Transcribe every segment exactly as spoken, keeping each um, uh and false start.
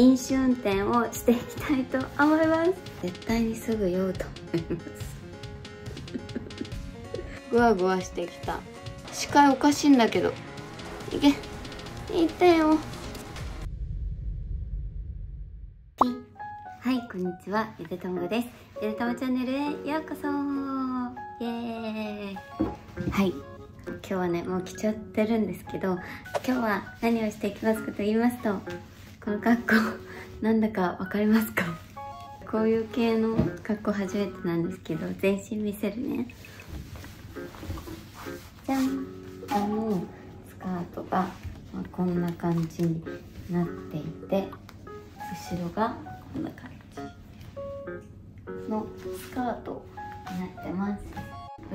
飲酒運転をしていきたいと思います。絶対にすぐ酔うと思いますぐわぐわしてきた。視界おかしいんだけど。いけ、いってよ。はい、こんにちは、ゆでともです。ゆでともチャンネルへようこそ。イエーイ。はい、今日はね、もう来ちゃってるんですけど、今日は何をしていきますかと言いますと、この格好なんだかわかりますか？こういう系の格好初めてなんですけど、全身見せるね。じゃん、あのスカートが、まあ、こんな感じになっていて、後ろがこんな感じのスカートになってます。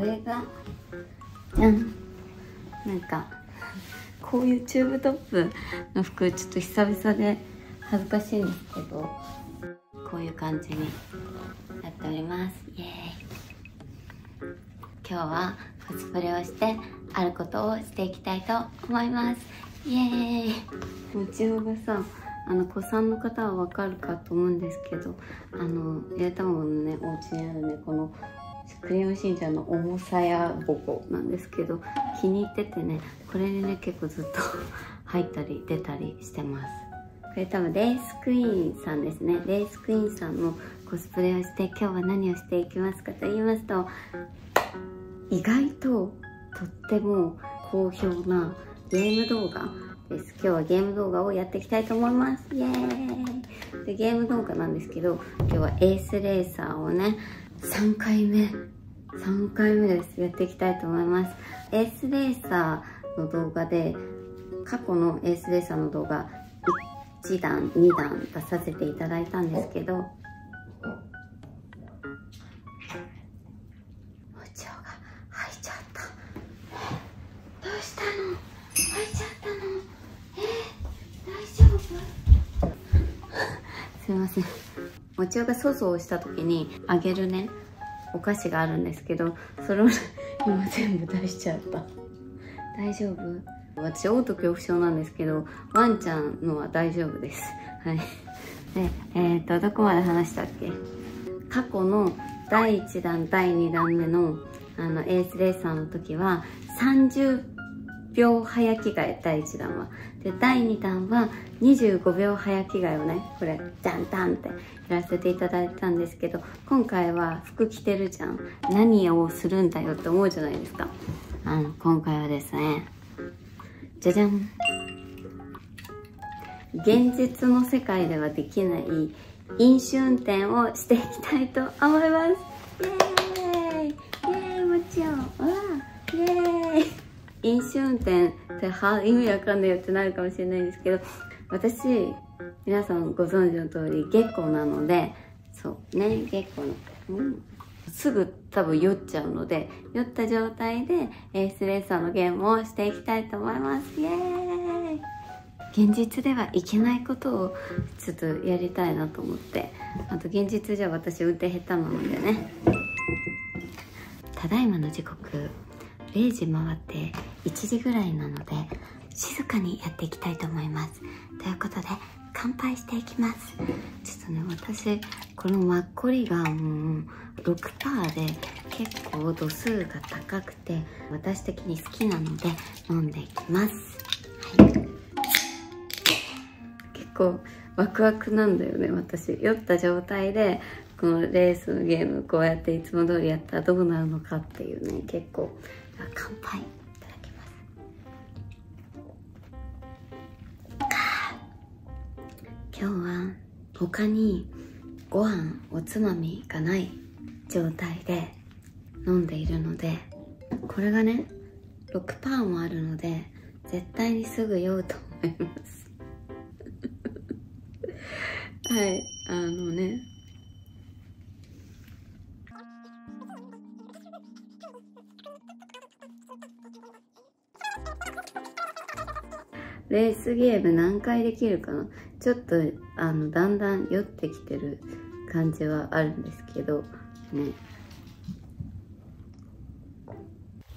上がじゃん、なんかこういうチューブトップの服ちょっと久々で恥ずかしいんですけど、こういう感じになっております。イエーイ。今日はコスプレをしてあることをしていきたいと思います。イエーイ。持ちようがさ、あの子さんの方はわかるかと思うんですけど、あのゆでたまごのね、お家にあるね、このクレヨンしんちゃんの重さやぼこなんですけど、気に入っててね、これにね結構ずっと入ったり出たりしてます。これ多分レースクイーンさんですね。レースクイーンさんのコスプレをして、今日は何をしていきますかと言いますと、意外ととっても好評なゲーム動画です。今日はゲーム動画をやっていきたいと思います。イエーイ。でゲーム動画なんですけど、今日はエースレーサーをね、さんかいめさんかいめです、やっていきたいと思います。エースレーサーの動画で、過去のエースレーサーの動画いちだんにだん出させていただいたんですけど、すいません、もちおが粗相をした時にあげるねお菓子があるんですけど、それを今全部出しちゃった。大丈夫？私嘔吐恐怖症なんですけど、ワンちゃんのは大丈夫です。はいで、えー、っとどこまで話したっけ。過去のだいいちだんだいにだんめのあのエースレーサーの時はさんじゅうびょう早着替え、だいいちだんは。でだいにだんはにじゅうごびょう早着替えをね、これジャンタンってやらせていただいたんですけど、今回は服着てるじゃん、何をするんだよって思うじゃないですか。あの今回はですね、じゃじゃん、現実の世界ではできない飲酒運転をしていきたいと思います。イエーイ。イエーイ。もちろん、わー、イエーイ。飲酒運転っては意味わかんないよってなるかもしれないんですけど、私皆さんご存知の通り結構なので、そうね、結構、うん、すぐ多分酔っちゃうので、酔った状態でエースレーサーのゲームをしていきたいと思います。イエーイ。現実ではいけないことをちょっとやりたいなと思って、あと現実じゃ私運転下手なのでね。ただいまの時刻れいじ回っていちじぐらいなので、静かにやっていきたいと思います。ということで乾杯していきます。ちょっとね、私このマッコリがもう ろくパーセント で結構度数が高くて、私的に好きなので飲んでいきます。はい、結構ワクワクなんだよね、私。酔った状態でこのレースのゲーム、こうやっていつも通りやったらどうなるのかっていうね、結構。乾杯いただきます。今日は他にご飯おつまみがない状態で飲んでいるので、これがね ろくパーセント もあるので絶対にすぐ酔うと思いますはい、あのね、レースゲーム何回できるかな。ちょっとあのだんだん酔ってきてる感じはあるんですけどね。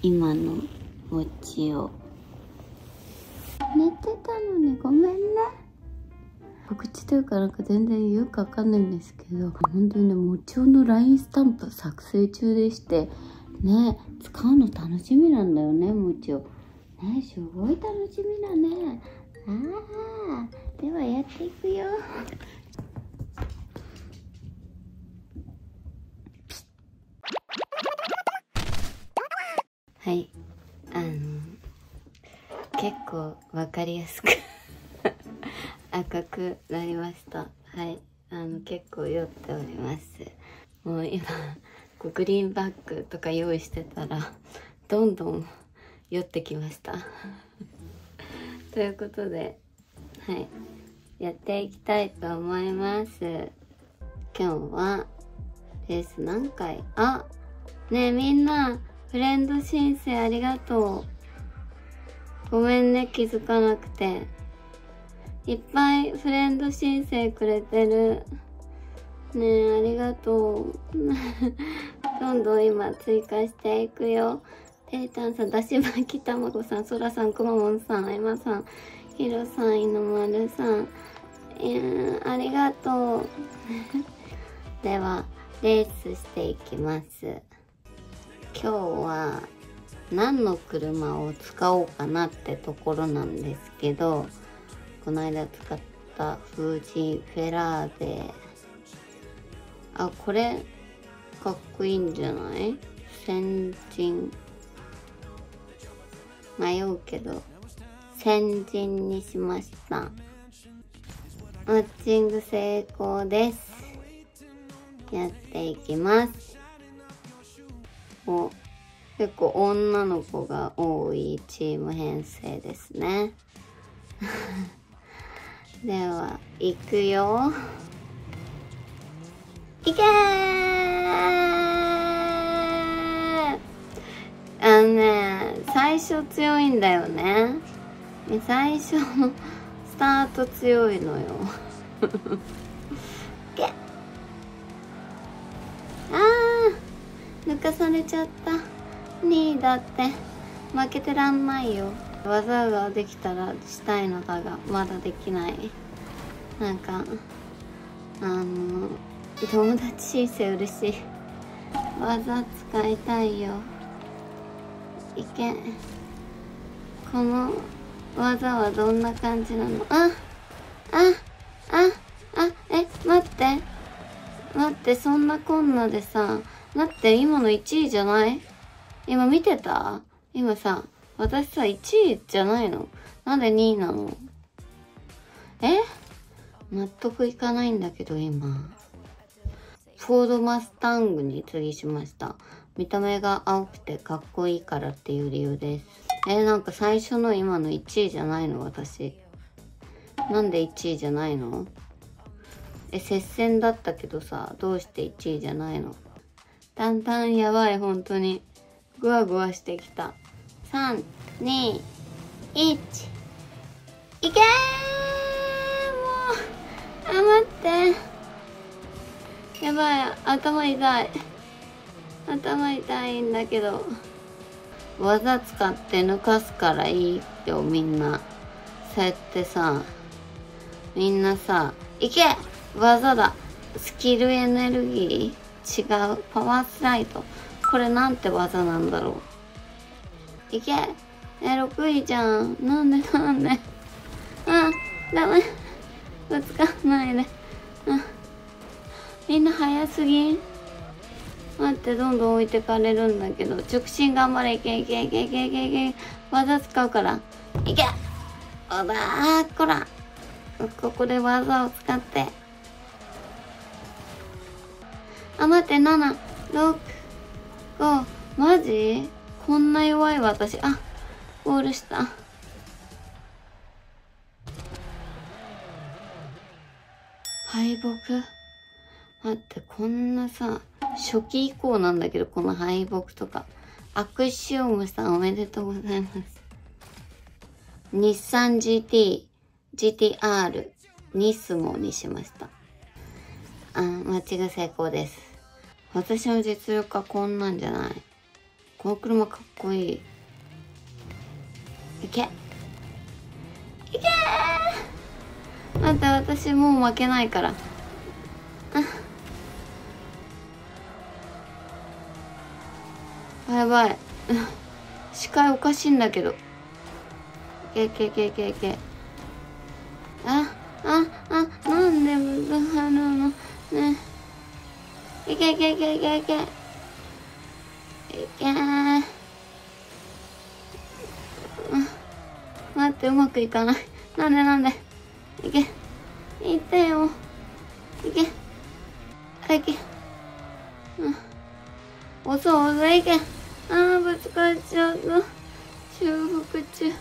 今のもちを寝てたのにごめんね。告知というかなんか全然よくわかんないんですけど、本当にね、もちおの ライン スタンプ作成中でして、ね、使うの楽しみなんだよね、もちお。ね、すごい楽しみだね。ああ、ではやっていくよ。はい、あの結構わかりやすく赤くなりました。はい、あの結構酔っております。もう今こうグリーンバッグとか用意してたらどんどん酔ってきました。ということで、はい、やっていきたいと思います。今日はレース何回？あ、ねえみんな。フレンド申請ありがとう。ごめんね、気づかなくて。いっぱいフレンド申請くれてる。ねえ、ありがとう。どんどん今追加していくよ。ていたんさん、だし巻きたまごさん、そらさん、くまモンさん、あいまさん、ひろさん、いのまるさん。ありがとう。では、レースしていきます。今日は何の車を使おうかなってところなんですけど、この間使ったフジフェラーベ、あ、これかっこいいんじゃない？先人、迷うけど先人にしました。マッチング成功です。やっていきます。結構女の子が多いチーム編成ですね。では行くよ。いけー。あのね、最初強いんだよね。最初のスタート強いのよ。抜かされちゃった。にいだって負けてらんないよ。技ができたらしたいのだがまだできない。なんかあの友達申請嬉しい。技使いたいよ。いけ。この技はどんな感じなの？ああああ、え、待って待って、そんなこんなでさ、だって今のいちいじゃない？今見てた？今さ、私さ、いちいじゃないの？なんでにいなの？え？納得いかないんだけど、今。フォードマスタングに次しました。見た目が青くてかっこいいからっていう理由です。え、なんか最初の今のいちいじゃないの？私。なんでいちいじゃないの？え、接戦だったけどさ、どうしていちいじゃないの？だんだんやばい、本当に。ぐわぐわしてきた。さん、に、いち。いけー！もう！あ、待って。やばい、頭痛い。頭痛いんだけど。技使って抜かすからいいよ、みんな。そうやってさ、みんなさ、いけ！技だ。スキルエネルギー？違う、パワースライド。これなんて技なんだろう。いけ。え、ろくいじゃん。なんでなんで。あ、ダメ。ぶつかんないで。あ、みんな早すぎん？待って、どんどん置いてかれるんだけど。直進頑張れ。いけいけいけいけいけいけ。技使うから。いけ。おだー、こら。ここで技を使って。あ、待って、なな、ろく、ご、マジ？こんな弱い私。あ、ゴールした。敗北？待って、こんなさ、初期以降なんだけど、この敗北とか。アクシオムさん、おめでとうございます。日産 ジーティー、ジーティーアール、ニスモにしました。あ、マッチング成功です。私の実力はこんなんじゃない。この車かっこいい。いけ。いけー。待って、私もう負けないから。あ、やばい。視界おかしいんだけど。けけけけけ。あ、あ、あ、なんでぶつかるのね。いけいけいけいけいけ。いけー。待って、うまくいかない。なんでなんで。いけ。いってよ。いけ。あ、いけ。うん。遅い遅いいけ。あー、ぶつかっちゃった。修復中。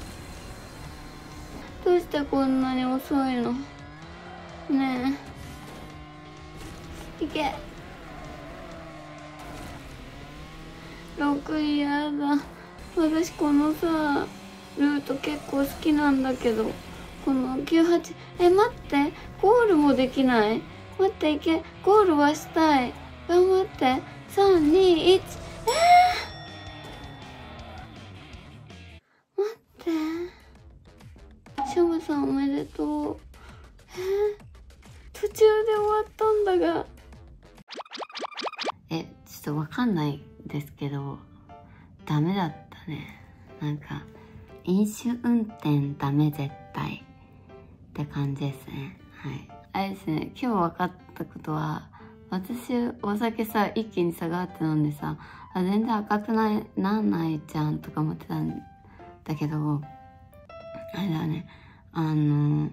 どうしてこんなに遅いのねえ。いけ。ろく嫌だ。私このさ、ルート結構好きなんだけど。このきゅうはち、え、待って、ゴールもできない？待って、いけ、ゴールはしたい。頑張って、さん、に、いち、えー、待って。シャムさんおめでとう。えー、途中で終わったんだが。え、ちょっとわかんないですけど、ダメだったね。なんか、飲酒運転ダメ絶対。って感じですね。はい。あれですね、今日分かったことは、私お酒さ一気に下がって飲んでさ、あ、全然赤くないなんないじゃんとか思ってたんだけど、あれだね、あの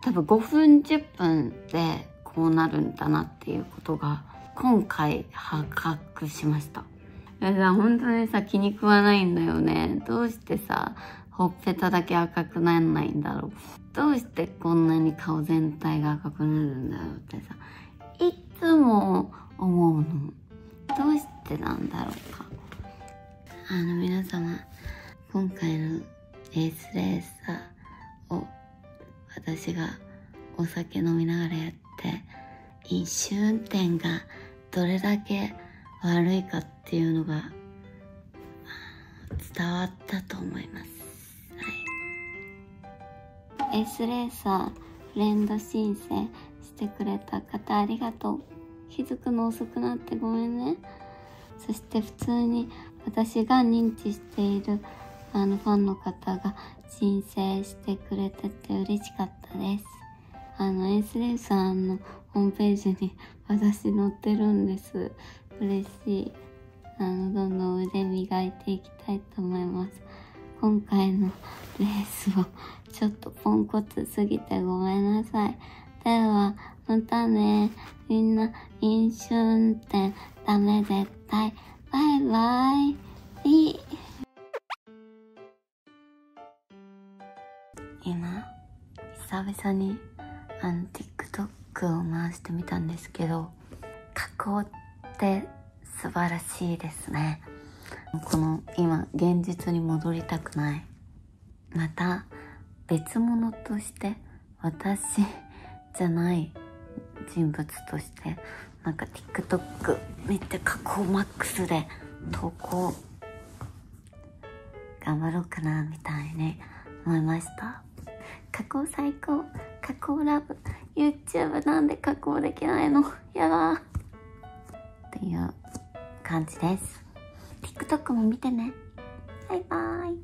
多分ごふんじゅっぷんでこうなるんだなっていうことが今回発覚しました。だから本当にさ気に食わないんだよね。どうしてさほっぺただけ赤くならないんだろう。どうしてこんなに顔全体が赤くなるんだろうってさ、いつも思うの。どうしてなんだろうか。あの皆様、今回のエースレーサーを私がお酒飲みながらやって、飲酒運転がどれだけ悪いかっていうのが伝わったと思います。エースレーサー連打申請してくれた方ありがとう。気づくの遅くなってごめんね。そして普通に私が認知しているあのファンの方が申請してくれてて嬉しかったです。あのエースレーサーのホームページに私載ってるんです。嬉しい。あのどんどん腕磨いていきたいと思います。今回のレースはちょっとポンコツすぎてごめんなさい。ではまたね。みんな飲酒運転ダメ絶対。バイバイ。いい。今久々にあの TikTok を回してみたんですけど、加工って素晴らしいですね。この今現実に戻りたくない。また別物として私じゃない人物としてなんか TikTok めっちゃ加工マックスで投稿頑張ろうかなみたいに思いました。加工最高。加工ラブ。 YouTube なんで加工できないのやだっていう感じです。TikTok も見てね。バイバーイ。